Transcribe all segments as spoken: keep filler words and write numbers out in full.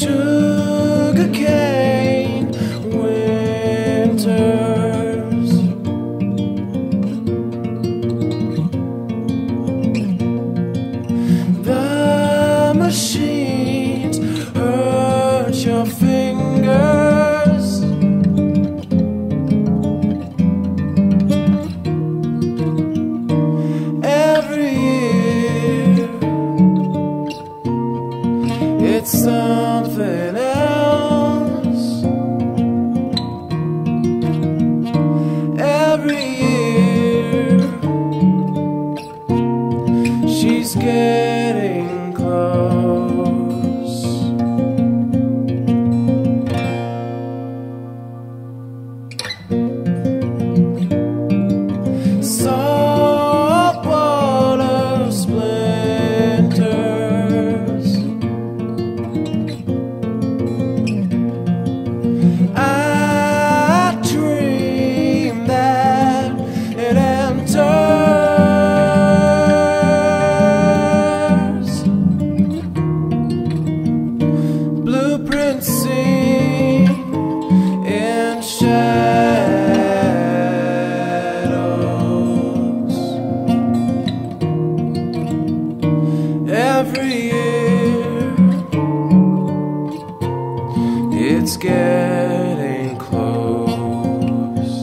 sugarcane winters. The machines hurt your fingers. Every year it's something else. Every year she's getting close. Salt water splinters. I dream that it enters. Blueprint seen in shadows. Every year it's getting close.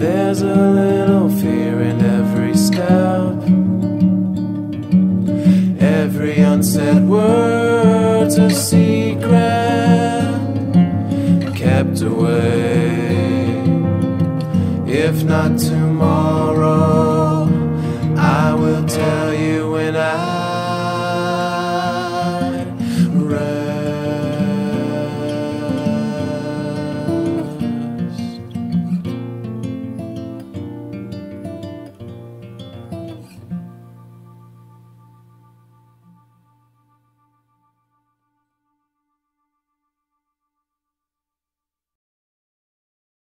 There's a little fear in every step, every unsaid word's a secret kept away. If not tomorrow,